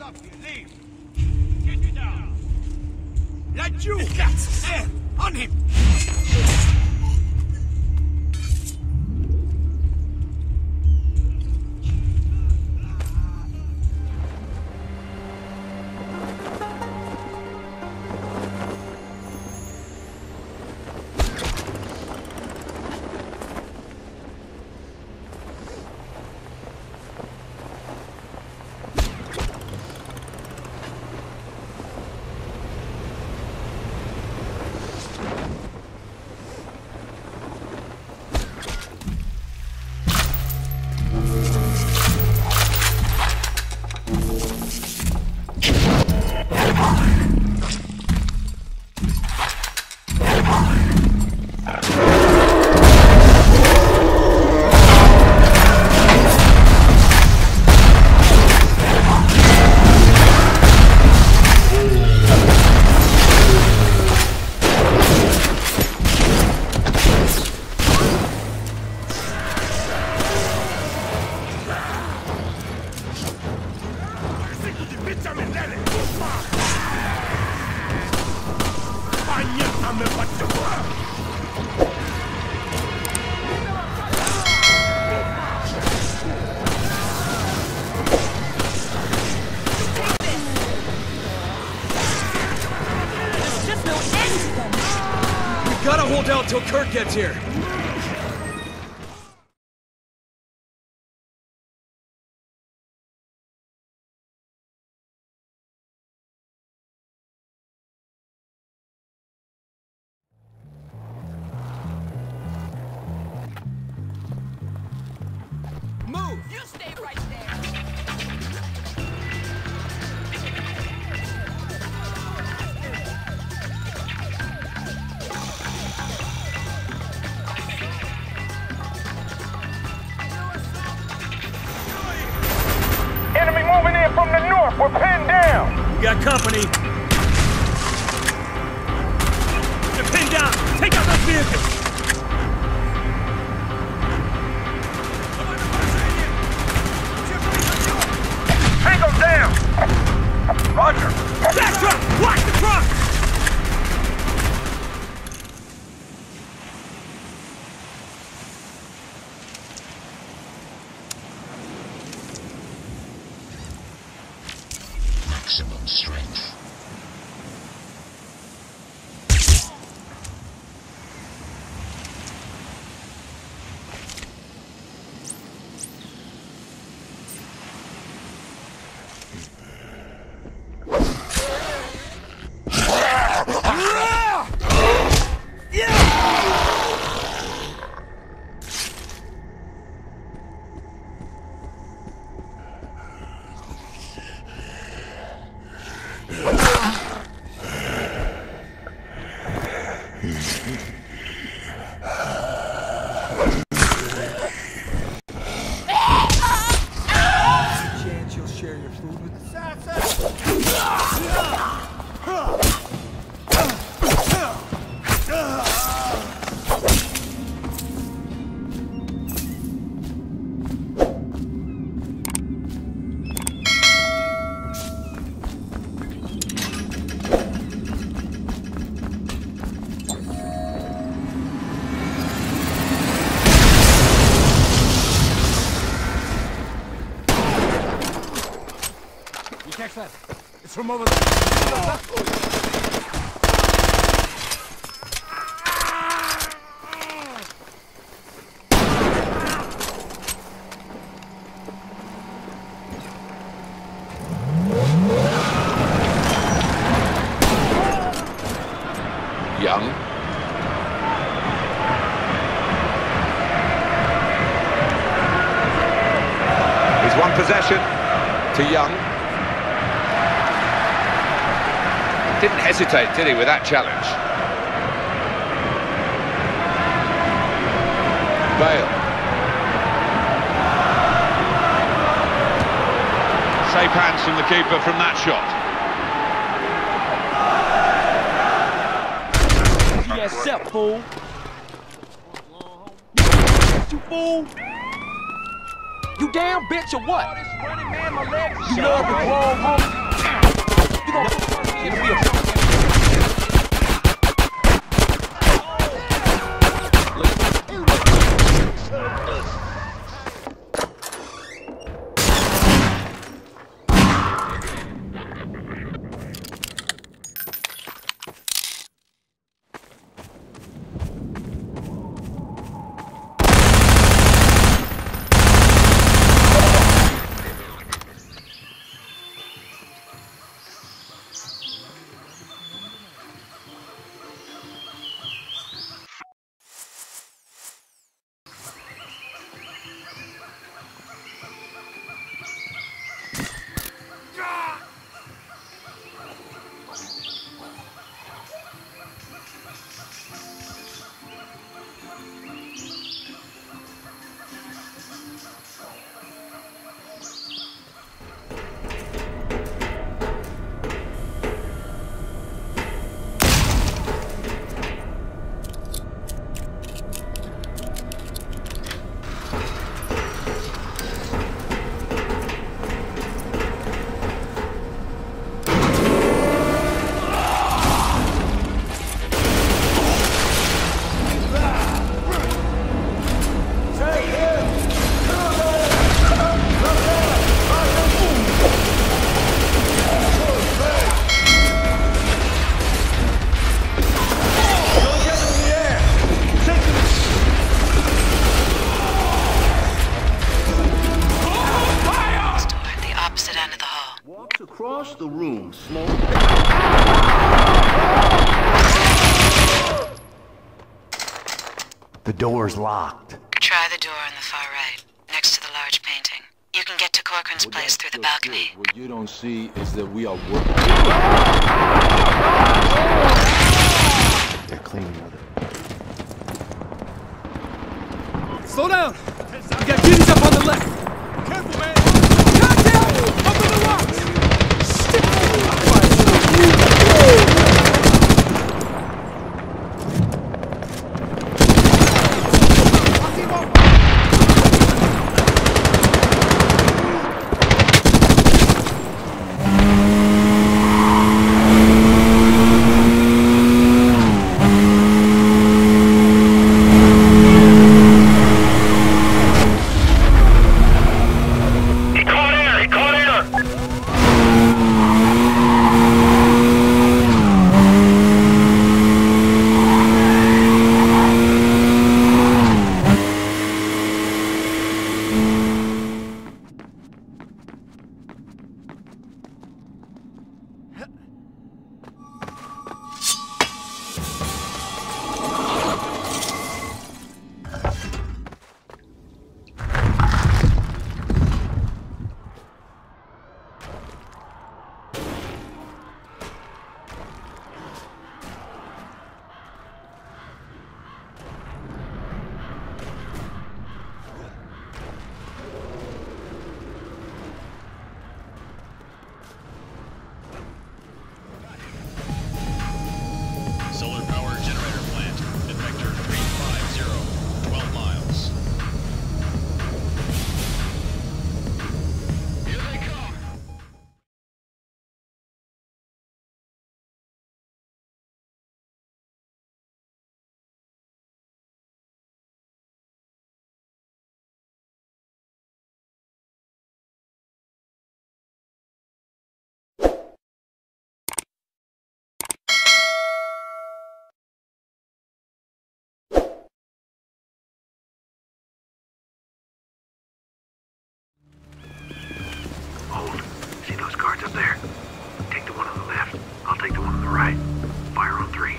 Round up here, leave. Get me down. Let you cats there, on him. Till Kurt gets here. Move! You stay right there. We're pinned down! We got company. They're pinned down! Take out those vehicles! Take them down! Roger! That truck! Watch the truck! Maximum strength. It's from over there. Young. He's won possession to Young. Didn't hesitate, did he, with that challenge? Bale. Safe hands from the keeper from that shot. G.S.F, fool. You fool. You damn bitch or what? You love the wrong woman. You gonna fuck me and be a fuck. Across the room, Smoke. The door's locked. Try the door on the far right, next to the large painting. You can get to Corcoran's place through the balcony. What you don't see is that we are working. They're cleaning it. Slow down! We got kitties up on the left! Careful, man! Goddamn! Up on the rocks! Those guards up there. Take the one on the left. I'll take the one on the right. Fire on three.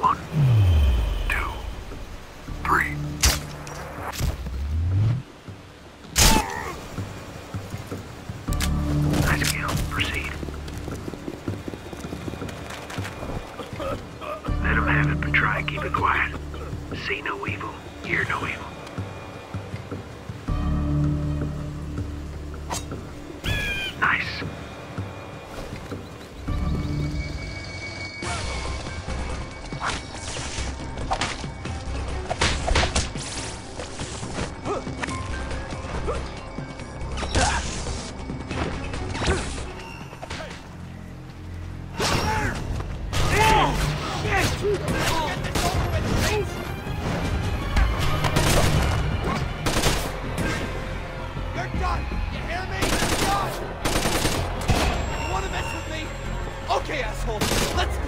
1, 2, 3. Nice kill. Proceed. Let them have it, but try and keep it quiet. See no evil. Hear no evil.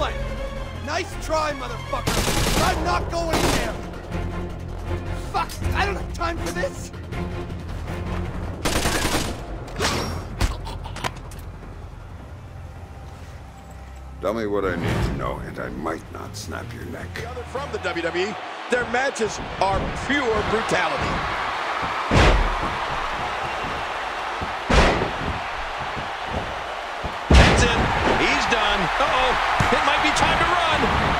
play. Nice try, motherfucker. But I'm not going in there. Fuck, I don't have time for this. Tell me what I need to know, and I might not snap your neck. The other from the WWE, their matches are pure brutality. That's it. He's done. Uh-oh. It might be time to run.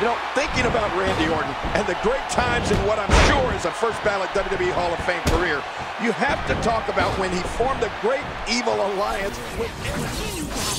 You know, thinking about Randy Orton and the great times in what I'm sure is a first ballot WWE Hall of Fame career, you have to talk about when he formed a great evil alliance with...